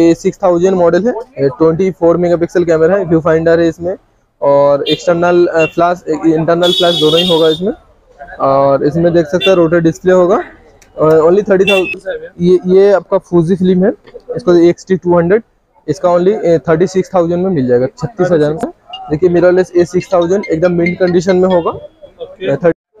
A6000 model है, 24 megapixel camera है, viewfinder है इसमें और एक्सटर्नल फ्लैश इंटरनल फ्लैश दोनों ही होगा इसमें। और इसमें देख सकते हैं रोटेट डिस्प्ले होगा। ओनली 30,000 ये आपका फूजीफिल्म है, इसको A6000 इसका ओनली 36,000 में मिल जाएगा, 36,000 में। देखिए मिररलेस A6000 एकदम मिंट कंडीशन में होगा।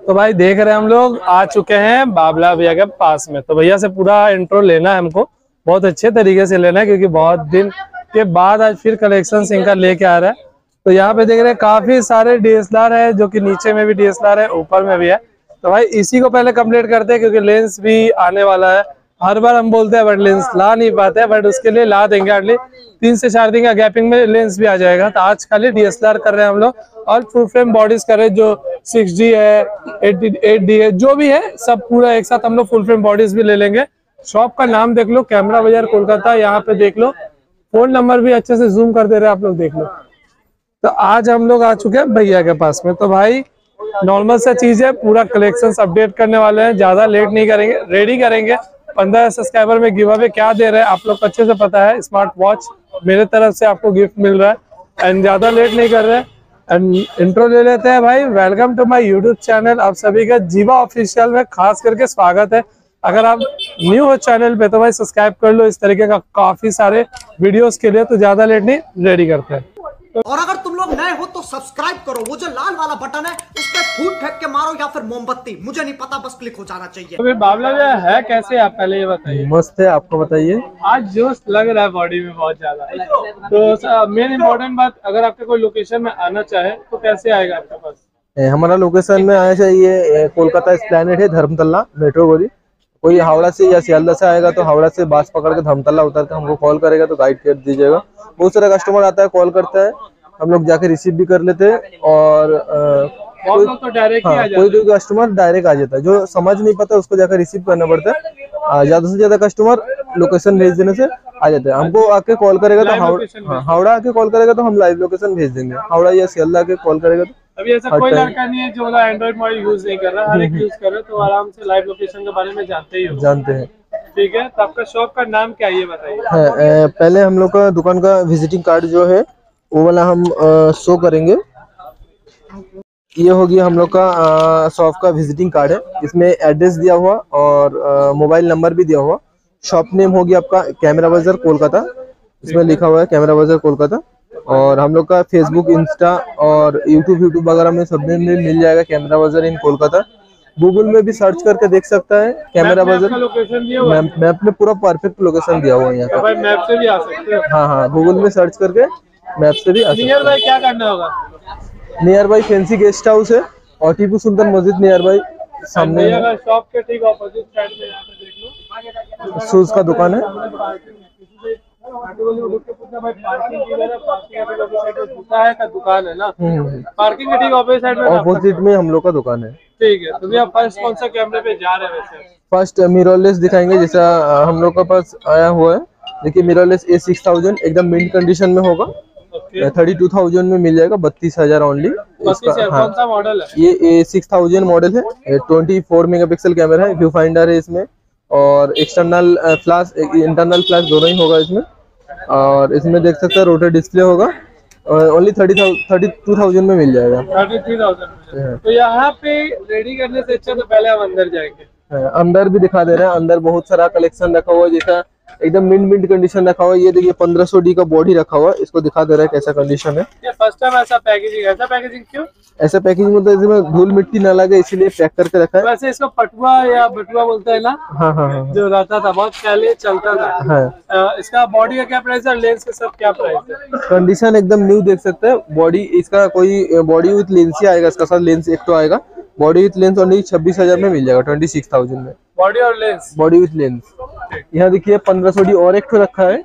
तो भाई देख रहे हैं हम लोग आ चुके हैं बाबला भैया के पास में। तो भैया से पूरा इंट्रो लेना है हमको, बहुत अच्छे तरीके से लेना है क्योंकि बहुत दिन के बाद आज फिर कलेक्शन इनका लेके आ रहा है। तो यहाँ पे देख रहे हैं काफी सारे DSLR है, जो कि नीचे में भी DSLR है ऊपर में भी है। तो भाई इसी को पहले कंप्लीट करते हैं क्योंकि लेंस भी आने वाला है। हर बार हम बोलते हैं बट लेंस ला नहीं पाते हैं, बट उसके लिए ला देंगे। अर्ली 3 से 4 दिन का गैपिंग में लेंस भी आ जाएगा। तो आज खाली DSLR कर रहे हैं हम लोग और फुल फ्रेम बॉडीज कर रहे हैं, जो 6D है, 8D है, जो भी है सब पूरा एक साथ हम लोग फुल फ्रेम बॉडीज भी ले लेंगे। शॉप का नाम देख लो, कैमरा बाजार कोलकाता, यहाँ पे देख लो। फोन नंबर भी अच्छे से जूम कर दे रहे हैं आप लोग, देख लो। तो आज हम लोग आ चुके हैं भैया के पास में। तो भाई नॉर्मल सा चीज है, पूरा कलेक्शन अपडेट करने वाले हैं, ज्यादा लेट नहीं करेंगे, रेडी करेंगे। 15 सब्सक्राइबर में गिव अवे क्या दे रहे हैं आप लोग को अच्छे से पता है। स्मार्ट वॉच मेरे तरफ से आपको गिफ्ट मिल रहा है एंड ज्यादा लेट नहीं कर रहे हैं। इंट्रो ले लेते हैं भाई। Welcome to my YouTube channel, आप सभी का जीवा ऑफिशियल में खास करके स्वागत है। अगर आप न्यू हो चैनल पे तो भाई सब्सक्राइब कर लो इस तरीके का काफी सारे वीडियोस के लिए। तो ज्यादा लेट नहीं, रेडी करते हैं। और अगर तुम लोग नए हो तो सब्सक्राइब करो, वो जो लाल वाला बटन है उस पे फूट फेंक के मारो या फिर मोमबत्ती, मुझे नहीं पता, बस क्लिक हो जाना चाहिए। तो बाबला है कैसे आप पहले ये बताइए। मस्त है, आपको बताइए। आज जोश लग रहा है बॉडी में बहुत ज्यादा। तो मेन इम्पोर्टेंट बात, अगर आपके कोई लोकेशन में आना चाहे तो कैसे आएगा आपके पास? हमारा लोकेशन में आना चाहिए, कोलकाता एस्प्लेनेड है, धर्मतला मेट्रो गोली। कोई हावड़ा से या सियालदह से आएगा तो हावड़ा से बस पकड़ के धर्मतला उतरते हमको कॉल करेगा तो गाइड कर दीजिएगा। बहुत सारा कस्टमर आता है, कॉल करता है, हम लोग जाके रिसीव भी कर लेते हैं। और कोई कस्टमर डायरेक्ट आ जाता है, जो समझ नहीं पाता उसको जाकर रिसीव करना पड़ता है। ज्यादा से ज्यादा कस्टमर लोकेशन भेज देने से आ जाते हैं। हमको आके कॉल करेगा तो हावड़ा आके कॉल करेगा तो हम लाइव लोकेशन भेज देंगे। हावड़ा या सियालदह आके कॉल करेगा तो अभी ऐसा कोई लड़का नहीं है जो एंड्रॉइड मॉडल यूज नहीं कर रहा, हर एक यूज कर रहा है। तो आराम से लाइव लोकेशन के बारे में जानते ही हो। जानते हैं, ठीक है। तो आपका शॉप का नाम क्या है बताइए। पहले हम लोग का दुकान का विजिटिंग कार्ड जो है वो वाला हम शो करेंगे। ये होगी हम लोग का शॉप का विजिटिंग कार्ड है, इसमें एड्रेस दिया हुआ और मोबाइल नंबर भी दिया हुआ। शॉप नेम होगी आपका कैमरा बाजार कोलकाता, इसमें लिखा हुआ है कैमरा बाजार कोलकाता। और हम लोग का फेसबुक, इंस्टा और यूट्यूब वगैरह में सब में मिल जाएगा कैमरा बाजार इन कोलकाता। गूगल में भी सर्च करके देख सकता है कैमरा बाजार। मैप में पूरा परफेक्ट लोकेशन दिया हुआ है यहाँ पे। मैप से भी आ सकते हैं। हाँ हाँ, गूगल में सर्च करके मैप से भी आ सकते हैं। नियर बाय क्या करना होगा? Nearby fancy guest house है और टीपू सुल्तान मस्जिद नियर बाय सामने शॉप के ठीक ऑपोजिट साइड में शूज का दुकान है। दुकान है ना, पार्किंग के ठीक ऑपोजिट में हम लोग का दुकान है, ठीक है। तो भैया फर्स्ट कौन सा कैमरे पे जा रहे हैं? वैसे फर्स्ट मिररलेस दिखाएंगे, जैसा हम लोग का पास आया हुआ है। देखिए मिररलेस A6000 एकदम मिंट कंडीशन में होगा, 32,000 में मिल जाएगा, 32,000 ओनली। कौन सा मॉडल है? ये A6000 मॉडल है, 24 मेगापिक्सल कैमरा है, व्यू फाइंडर है इसमें और एक्सटर्नल फ्लैश इंटरनल फ्लैश दोनों ही होगा इसमें। और इसमें देख सकते हैं रोटेट डिस्प्ले होगा। ओनली 32,000 में मिल जाएगा। 33,000। तो यहाँ पे रेडी करने से अच्छा तो पहले हम अंदर जाएंगे, अंदर भी दिखा दे रहे हैं। अंदर बहुत सारा कलेक्शन रखा हुआ है, जैसा एकदम मिंट कंडीशन रखा हुआ है। ये देखिए 1500D का बॉडी रखा हुआ है, इसको दिखा दे रहा है कैसा कंडीशन है। ये फर्स्ट टाइम ऐसा पैकेजिंग, ऐसा पैकेजिंग क्यों? ऐसा पैकेजिंग बोलते हैं इसमें धूल मिट्टी ना लगे, इसीलिए पैक करके रखा है। वैसे इसको पटुआ या बटुआ बोलते हैं ना। हाँ हाँ हाँ, जो रहता था बहुत पहले चलता था। हाँ। इसका बॉडी का क्या प्राइस है, लेंस का सब क्या प्राइस है? कंडीशन एकदम न्यू देख सकते हैं। बॉडी इसका कोई बॉडी विथ लेंस ही आएगा, इसका साथ लेंस एक तो आएगा। बॉडी विथ लेंस ओनली 26,000 में मिल जाएगा, 26,000 में। बॉडी और लेंस, बॉडी विथ लेंस। यहाँ देखिए 1500D और एक तो रखा है,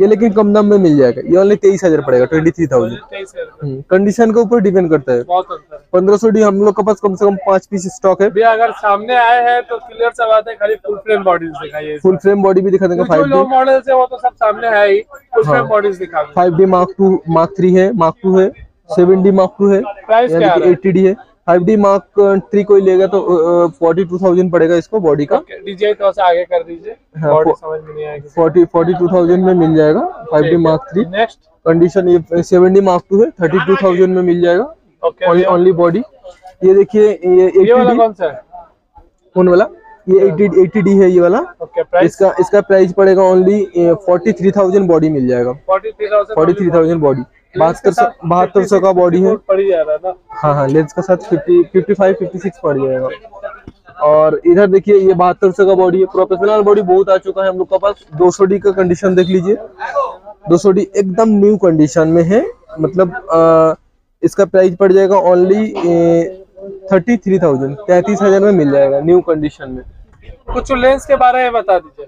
ये लेकिन कम दाम में मिल जाएगा। ये ओनली 23,000 पड़ेगा, 23,000। कंडीशन के ऊपर डिपेंड करता है। 1500D हम लोग के पास कम से कम 5 पीस स्टॉक है। अगर सामने आए हैं तो क्लियर सब आते हैं, खाली फुल फ्रेम बॉडीज दिखाइए। फुल फ्रेम बॉडी भी दिखा देंगे। 5D मॉडल है वो तो सब सामने है ही, फुल फ्रेम बॉडीज दिखा। 5D Mark 2 Mark 3 है, Mark 2 है, 7D Mark 2 है, 80D है। 5D Mark 3 कोई लेगा तो 42,000 पड़ेगा इसको बॉडी का। डीजीआई थोड़ा सा आगे कर दीजिए, बॉडी समझ में नहीं आएगी। 42,000 में मिल जाएगा 5D Mark 3। नेक्स्ट कंडीशन ये 7D Mark 2 है, 32,000 में मिल जाएगा ओनली बॉडी। ये देखिए ये वाला कौन सा है, कौन वाला ये 80D है ये वाला। इसका प्राइस पड़ेगा ओनली 43,000 बॉडी मिल जाएगा। 43,000 बॉडी, 7200 का बॉडी है। हाँ हाँ, लेंस के साथ 55-56 पड़ जाएगा। और इधर देखिए ये 7200 का बॉडी है। प्रोफेशनल बॉडी बहुत आ चुका है हम लोग का पास। 200D का कंडीशन देख लीजिए, 200D एकदम न्यू कंडीशन में है। मतलब इसका प्राइस पड़ जाएगा ओनली 33,000 में मिल जाएगा न्यू कंडीशन में। कुछ लेंस के बारे में बता दीजिए।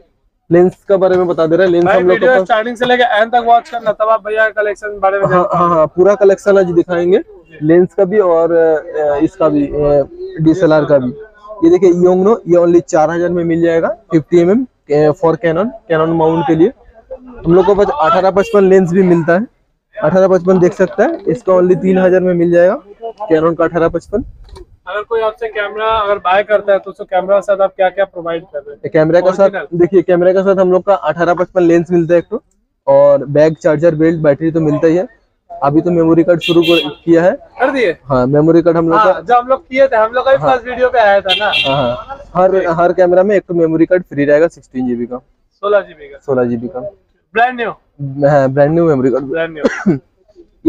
लेंस के बारे में बता दे रहा है, लेंस हम लोग को स्टार्टिंग से लेके एंड तक वॉच करना, तब आप भैया कलेक्शन के बारे में। हाँ हाँ हाँ, पूरा कलेक्शन आज दिखाएंगे, लेंस का भी और इसका भी, डीएसएलआर का भी। ये देखिए योंगनो, ये ओनली 4000 में मिल जाएगा 50mm फॉर कैनन माउंट के लिए। हम लोग को बस 18-55 लेंस भी मिलता है, 18-55 देख सकता है। इसका ओनली 3000 में मिल जाएगा कैनन का 18-55। अगर कोई आपसे कैमरा अगर बाय करता है तो उसको कैमरा के साथ आप क्या क्या प्रोवाइड कर रहे हैं? कैमरा के साथ देखिए, कैमरा के साथ हम लोग का 18-55 लेंस मिलता है एक तो, और बैग, चार्जर, बेल्ट, बैटरी तो मिलता ही है। अभी तो मेमोरी कार्ड शुरू किया है, कर दिए। हाँ मेमोरी कार्ड हम लोग का जो हम लोग किए थे, हम लोग का भी फर्स्ट वीडियो पे आया था ना। हाँ, हर कैमरा में एक तो मेमोरी कार्ड फ्री रहेगा, 16GB का, 16GB का, 16GB का, ब्रांड न्यू। हाँ brand new memory card, brand new.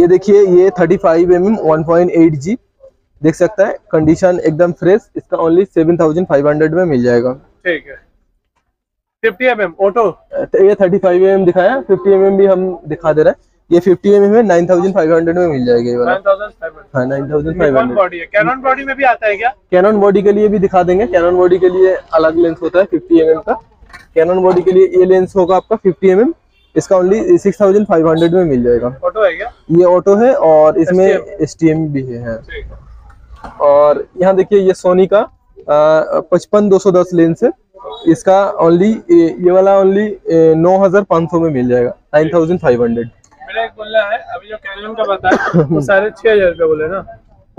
ये देखिए ये 35mm 1.8G देख सकता है, कंडीशन एकदम फ्रेश। इसका ओनली 7500 में मिल जाएगा। ठीक है, 50mm ऑटो, ये 35mm दिखाया, 50mm भी हम दिखा दे रहे हैं। ये 50mm है, 9500 में मिल जाएगा ये वाला। 9500, हाँ 9500 बॉडी है। कैनन बॉडी में भी आता है क्या? कैनन बॉडी के लिए भी दिखा देंगे। कैनन बॉडी के लिए अलग लेंस होता है 50mm का। कैनन बॉडी के लिए ये लेंस होगा आपका 50mm, इसका ओनली 6500 में मिल जाएगा। ऑटो है क्या? ये ऑटो है और इसमें STM भी है। और यहाँ देखिए ये सोनी का 55-210 लेंस है। इसका ओनली ये वाला ओनली 9500 में मिल जाएगा, 9500। मेरा एक बोला है अभी जो कैनन का बताया वो 6500 का बोले ना,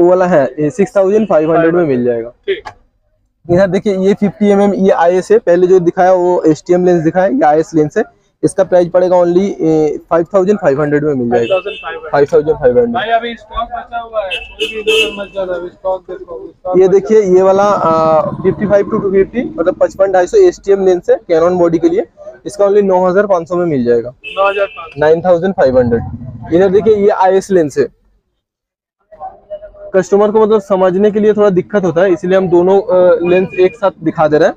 वो वाला है 6500 में मिल जाएगा। ठीक, यहाँ देखिए ये 50mm, ये IS है। पहले जो दिखाया वो STM लेंस दिखाया, ये IS लेंस है। इसका प्राइस पड़ेगा ओनली 5500 में मिल जाएगा, 5500। भाई अभी स्टॉक बचा हुआ है, कोई भी इधर मत जाना, अभी स्टॉक देखो। ये देखिए ये वाला 55-250 मतलब 55-250 STM लेंस है कैनन बॉडी के लिए। इसका ओनली 9500 में मिल जाएगा, 9500। इधर देखिए ये IS लेंस है। कस्टमर को मतलब समझने के लिए थोड़ा दिक्कत होता है, इसलिए हम दोनों लेंस एक साथ दिखा दे रहे हैं।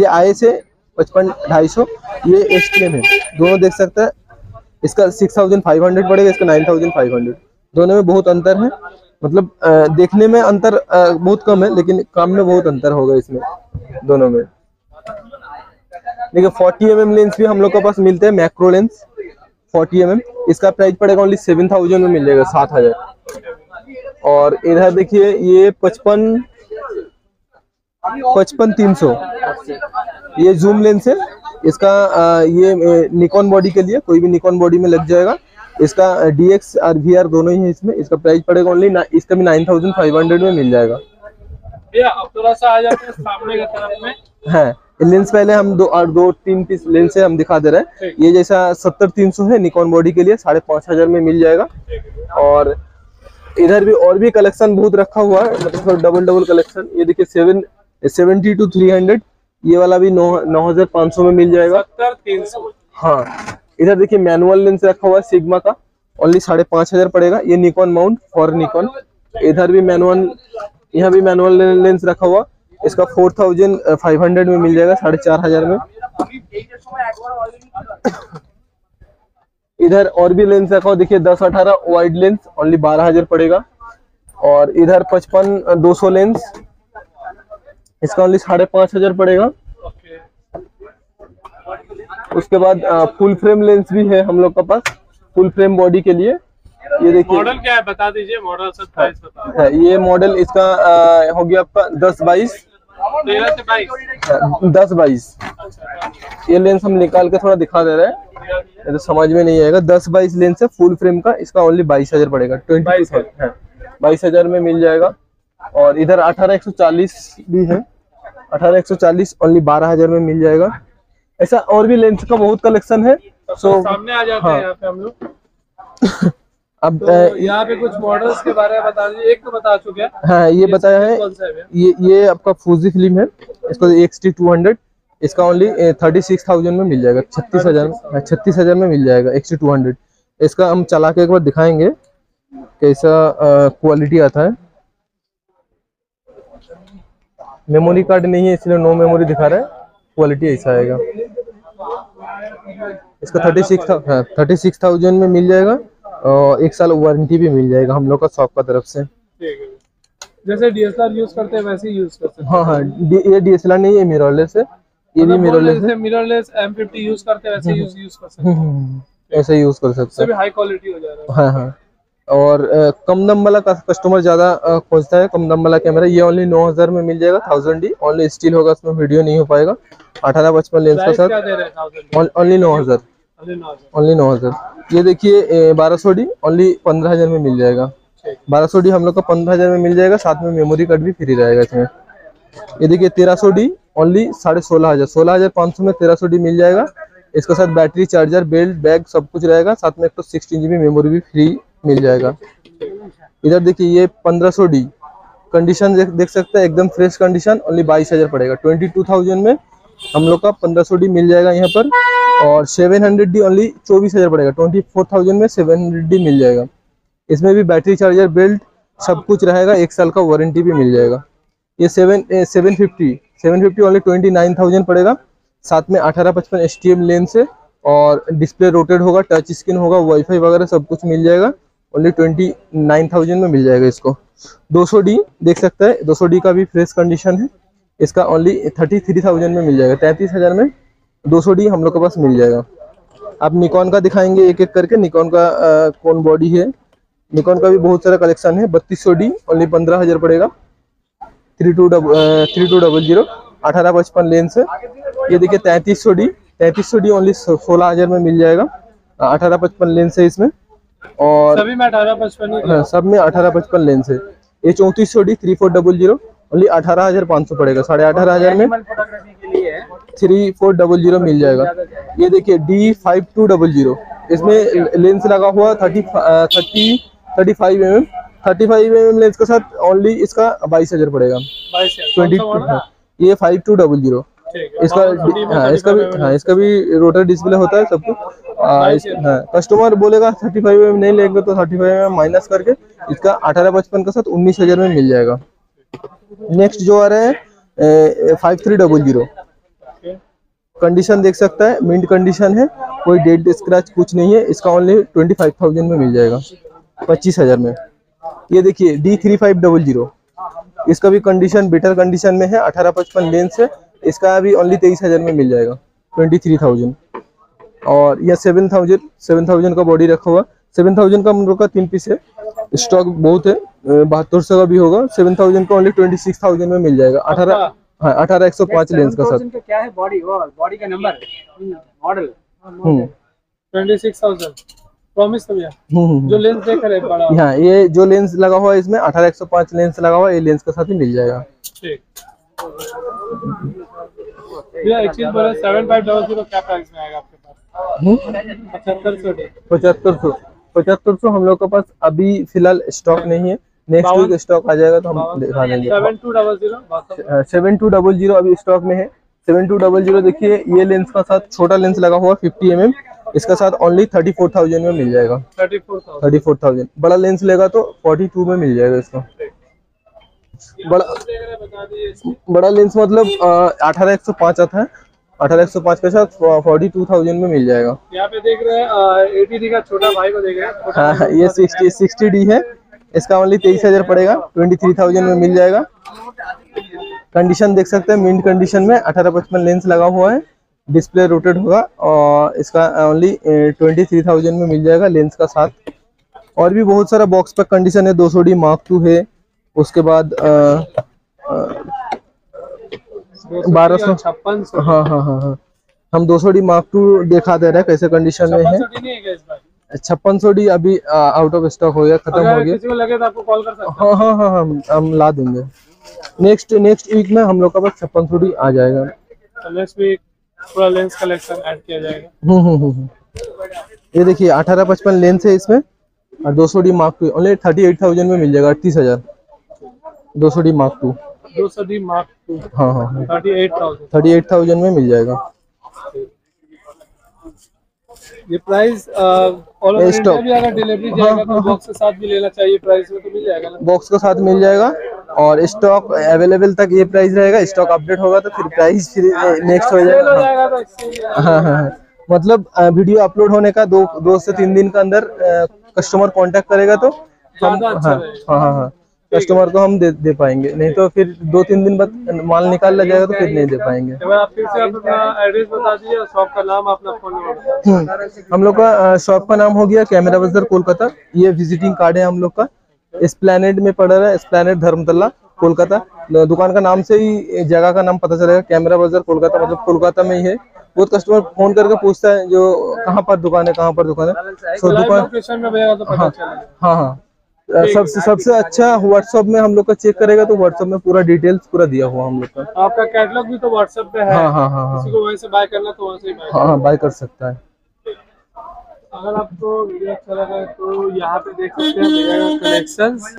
ये IS है 55-250, ये STM है, दोनों देख सकते हैं। इसका 6500 पड़ेगा, इसका 9500। दोनों में बहुत अंतर है, मतलब देखने में अंतर बहुत कम है, लेकिन काम में बहुत अंतर होगा इसमें दोनों में। देखिए 40mm लेंस भी हम लोग के पास मिलते हैं, मैक्रो लेंस 40mm। इसका प्राइस पड़ेगा ओनली 7000 में मिलेगा, 7000। और इधर देखिए ये 55-300, ये जूम लेंस है। इसका ये निकॉन बॉडी के लिए, कोई भी निकॉन बॉडी में लग जाएगा। इसका DX और VR दोनों ही है इसमें। इसका प्राइस पड़ेगा ओनली, इसका भी 9500 में मिल जाएगा। भैया अब थोड़ा सा आ जाते हैं सामने की तरफ में। हाँ लेंस पहले हम दो तीन पीस लेंस हम दिखा दे रहे हैं। ये जैसा 70-300 है निकॉन बॉडी के लिए, 5500 में मिल जाएगा। और इधर भी और भी कलेक्शन बहुत रखा हुआ है, मतलब डबल कलेक्शन। ये देखिए 770-300, ये वाला भी 9500 में मिल जाएगा, 700-300। हाँ इधर देखिए मैनुअल लेंस रखा हुआ है सिग्मा का, ओनली 5500 पड़ेगा। ये निकॉन माउंट फॉर निकॉन, इधर भी मैनुअल, यहाँ भी मैनुअल लेंस रखा हुआ। इसका 4500 में मिल जाएगा, 4500 में। इधर और भी लेंस रखा हुआ देखिए, 10-18 वाइड लेंस ओनली 12000 पड़ेगा। और इधर 55-200 लेंस, इसका ओनली 5500 पड़ेगा। उसके बाद फुल फ्रेम लेंस भी है हम लोग के पास, फुल फ्रेम बॉडी के लिए। ये देखिए मॉडल क्या है बता दीजिए, मॉडल सब प्राइस बता। ये मॉडल इसका हो गया आपका 10-22। ये लेंस हम निकाल के थोड़ा दिखा दे रहे हैं, ये तो समझ में नहीं आएगा। 10-22 लेंस है फुल फ्रेम का, इसका ओनली 22000 पड़ेगा, 22000 में मिल जाएगा। और इधर 18140 भी है। 18140 ओनली 12000 में मिल जाएगा। ऐसा और भी लेंस का बहुत कलेक्शन है। सो सामने आ जाते हैं यहाँ पे हम लोग। अब तो यहाँ पे कुछ मॉडल्स के बारे में बता दीजिए। एक तो बता चुके हैं, हाँ ये बताया है। ये आपका फूजीफिल्म है, इसको XT200 इसका ओनली 36000 में मिल जाएगा। 36,000 में मिल जाएगा XT200। इसका हम चला के एक बार दिखाएंगे कैसा क्वालिटी आता है। मेमोरी कार्ड नहीं है इसलिए नो मेमोरी दिखा रहा है। क्वालिटी ऐसा आएगा इसका। 36,000 में मिल जाएगा और 1 साल वारंटी भी मिल जाएगा हम लोग का शॉप का तरफ से। जैसे डीएसएलआर यूज करते हैं वैसे यूज करते हैं। हाँ ये डीएसएलआर नहीं है, मिररलेस है। ये भी मिररलेस है। मिररलेस M50 यूज करते हैं वैसे यूज कर सकते हैं। ऐसे यूज कर सकते हैं, हाई क्वालिटी हो जा रहा है। हाँ हाँ। और कम दाम वाला कस्टमर ज्यादा खोजता है, कम दाम वाला कैमरा। ये ओनली 9000 में मिल जाएगा। 1000D ओनली स्टील होगा, उसमें वीडियो नहीं हो पाएगा। 18-55 लेंस का सर ओनली 9000। ये देखिए 1200D ओनली 15000 में मिल जाएगा। 1200D हम लोग का 15000 में मिल जाएगा, साथ में मेमोरी कार्ड भी फ्री रहेगा इसमें। ये देखिए 1300D ओनली 16500। 16500 में 1300D मिल जाएगा। इसके साथ बैटरी, चार्जर, बेल्ट, बैग सब कुछ रहेगा। साथ में एक तो 16GB मेमोरी भी फ्री मिल जाएगा। इधर देखिए ये 1500D कंडीशन देख सकते हैं, एकदम फ्रेश कंडीशन। ओनली 22000 पड़ेगा। 22000 में हम लोग का 1500D मिल जाएगा यहाँ पर। और 700D ओनली 24000 पड़ेगा। 24000 में 700D मिल जाएगा। इसमें भी बैटरी, चार्जर, बेल्ट सब कुछ रहेगा। 1 साल का वारंटी भी मिल जाएगा। ये 750 ओनली 29000 पड़ेगा। साथ में 18-55 STM लेंस है और डिस्प्ले रोटेट होगा, टच स्क्रीन होगा, वाईफाई वगैरह सब कुछ मिल जाएगा। ओनली 29000 में मिल जाएगा इसको। 200D देख सकता है। 200D का भी फ्रेश कंडीशन है। इसका ओनली 33000 में मिल जाएगा। 33000 में 200D हम लोग के पास मिल जाएगा। आप निकॉन का दिखाएंगे एक एक करके। निकॉन का कौन बॉडी है, निकॉन का भी बहुत सारा कलेक्शन है। 3200D ओनली 15000 पड़ेगा। 3200 18-55 लेंस है। ये देखिए 3300D ओनली 16000 में मिल जाएगा। 18-55 लेंस है इसमें और सभी में 18-55। सब में 18-55 लेंस है। ये 3400D 3400 ओनली 18500 पड़ेगा। 18500 में 3400 मिल जाएगा। ये देखिए D5200, इसमें लेंस लगा हुआ 35mm लेंस के साथ ओनली इसका 22000 पड़ेगा। 22 ये 5200 इसका। हाँ इसका भी, हाँ इसका भी रोटर डिस्प्ले होता है सब कुछ। हाँ कस्टमर बोलेगा 35mm नहीं लेंगे तो 35mm माइनस करके इसका 18-55 के साथ 19000 में मिल जाएगा। नेक्स्ट जो आ रहा है 5300 कंडीशन देख सकता है, मिंट कंडीशन है, कोई डेड स्क्रैच कुछ नहीं है। इसका ओनली 25000 में मिल जाएगा। 25000 में। ये देखिए D3500, इसका भी कंडीशन बेटर कंडीशन में है। 18-55 लेंस है। इसका भी ओनली 23000 में मिल जाएगा। 23000। और यह 7000 का बॉडी रखा हुआ। 7000 का हम लोग का 3 पीस है, स्टॉक बहुत है। 7200 का भी होगा। 7000 का ओनली 26000 में मिल जाएगा। 18105 लेंस का साथ। क्या है बॉडी, बॉडी का नंबर, मॉडल 26000 प्रॉमिस। जो लेंस देख रहे हैं बड़ा, हाँ ये जो लेंस लगा हुआ है इसमें 18105 लेंस लगा हुआ है। ये लेंस के साथ ही मिल जाएगा। ये 7500 क्या प्राइस में आएगा आपके पास? 7500 हम लोग के पास अभी फिलहाल स्टॉक नहीं है। नेक्स्ट वीक स्टॉक आ जाएगा तो हम दिखा देंगे। 7200 अभी स्टॉक में है। 7200 देखिए, ये लेंस का साथ छोटा लेंस लगा हुआ 50mm। इसका साथ ओनली 34000 में मिल जाएगा। 34000। बड़ा लेंस लेगा तो 42 में मिल जाएगा इसका। बड़ा लेंस मतलब 18105 आता है। 18105 के साथ 42000 में मिल जाएगा। यहाँ पे देख रहे हैं 80D का छोटा भाई को देख रहे हैं। हाँ ये 60D है। इसका ओनली 23000 पड़ेगा। 23000 में मिल जाएगा। कंडीशन देख सकते हैं, मिंट कंडीशन में। 18-55 लेंस लगा हुआ है, डिस्प्ले रोटेट होगा और इसका ओनली 23000 में मिल जाएगा लेंस का साथ। और भी बहुत सारा बॉक्स पैक कंडीशन है। 200D Mark 2 है। उसके बाद 1256। हाँ हाँ हाँ हाँ हम 200D Mark 2 दिखा दे रहे हैं कैसे कंडीशन में है। 5600D अभी आउट ऑफ स्टॉक हो गया, खत्म हो गया। किसी को लगे तो आपको कॉल कर सकते हैं। हाँ, हम ला देंगे। नेक्स्ट वीक में हम लोग का पास 5600D आ जाएगा। तो नेक्स्ट वीक पूरा लेंस कलेक्शन ऐड किया जाएगा। ये देखिए 18-55 लेंस है इसमें और 200D Mark 2 ओनली 38000 में मिल जाएगा, 38000। 200D Mark 2 38000 में मिल जाएगा। ये प्राइस ऑल ओवर इंडिया भी अगर डिलीवरी जाएगा तो बॉक्स के साथ भी लेना चाहिए, प्राइस में तो मिल जाएगा ना? बॉक्स के साथ मिल जाएगा और स्टॉक अवेलेबल तक ये प्राइस रहेगा। स्टॉक अपडेट होगा तो फिर प्राइस नेक्स्ट हो जाएगा। मतलब वीडियो अपलोड होने का 2 से 3 दिन के अंदर कस्टमर कांटेक्ट करेगा तो हम कस्टमर को हम दे पाएंगे, नहीं तो फिर 2-3 दिन बाद माल निकाल लग जाएगा तो फिर नहीं दे पाएंगे। एड्रेस बता दीजिए, शॉप का नाम, अपना फोन नंबर। हम लोग का शॉप का नाम हो गया कैमरा बाजार कोलकाता। ये विजिटिंग कार्ड है हम लोग का, एस्प्लेनेड में पड़ा रहा है, एस्प्लेनेड धर्मतला कोलकाता। दुकान का नाम से ही जगह का नाम पता चलेगा, कैमरा बाजार कोलकाता मतलब कोलकाता में ही है। बहुत कस्टमर फोन करके पूछता है जो कहाँ पर दुकान है, कहाँ पर दुकान है। सो दुकान सबसे अच्छा व्हाट्सएप में हम लोग का चेक करेगा तो व्हाट्सएप में पूरा डिटेल्स पूरा दिया हुआ हम लोग का। आपका कैटलॉग भी तो व्हाट्सएप पे है। किसी को वहीं से बाय करना तो वहां से ही बाय कर सकता है। अगर आपको वीडियो अच्छा लगा तो यहाँ पे देख सकते हैं कलेक्शंस।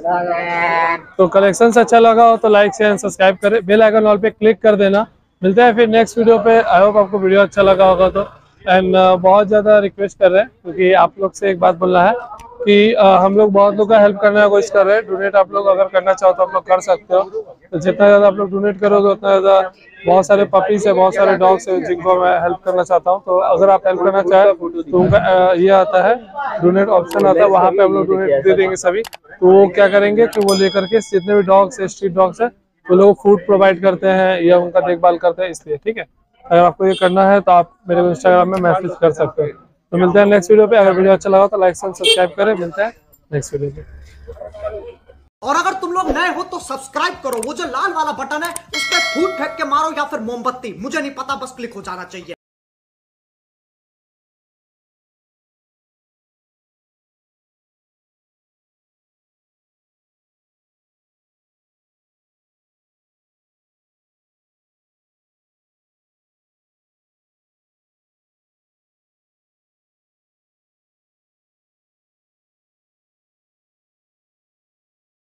तो कलेक्शंस अच्छा लगा हो तो लाइक शेयर सब्सक्राइब करें, बेल आइकन ऑल पे क्लिक कर देना। मिलते हैं फिर नेक्स्ट वीडियो पे। आई होप आपको वीडियो अच्छा लगा होगा। तो एंड बहुत ज्यादा रिक्वेस्ट कर रहे हैं क्योंकि आप लोग से एक बात बोलना है कि हम लोग बहुत लोग का हेल्प करने का कोशिश कर रहे हैं। डोनेट आप लोग अगर करना चाहो तो आप लोग कर सकते हो। तो जितना ज़्यादा आप लोग डोनेट करोगे उतना ज़्यादा बहुत सारे पपीज़ है, बहुत सारे डॉग्स है जिनको मैं हेल्प करना चाहता हूं। तो अगर आप हेल्प करना चाहें तो उनका ये आता है डोनेट ऑप्शन आता है, वहाँ पर हम लोग डोनेट दे देंगे सभी। तो वो क्या करेंगे कि वो ले करके जितने भी डॉग्स है, स्ट्रीट डॉग्स है, वो लोग फूड प्रोवाइड करते हैं या उनका देखभाल करते हैं, इसलिए ठीक है। अगर आपको ये करना है तो आप मेरे को इंस्टाग्राम में मैसेज कर सकते हो। तो मिलते हैं नेक्स्ट वीडियो पे। अगर वीडियो अच्छा लगा तो लाइक एंड सब्सक्राइब करें। मिलते हैं नेक्स्ट वीडियो पे। और अगर तुम लोग नए हो तो सब्सक्राइब करो, वो जो लाल वाला बटन है उस पर फूट फेंक के मारो या फिर मोमबत्ती, मुझे नहीं पता, बस क्लिक हो जाना चाहिए।